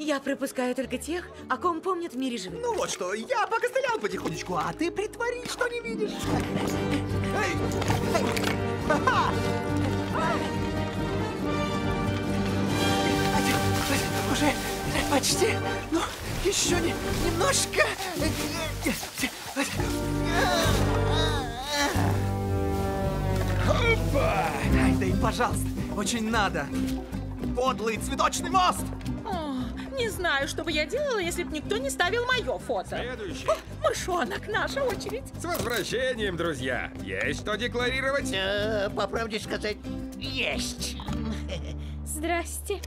Я пропускаю только тех, о ком помнят в мире живых. Ну вот что, я покостылял потихонечку, а ты притворись, что не видишь. Эй! Эй! Ха-ха! Уже почти, ну, еще немножко. Опа! Да и пожалуйста, очень надо. Подлый цветочный мост! Не знаю, что бы я делала, если бы никто не ставил мое фото. Следующий. О, мышонок, наша очередь. С возвращением, друзья. Есть что декларировать? По правде сказать, есть. Здрасте.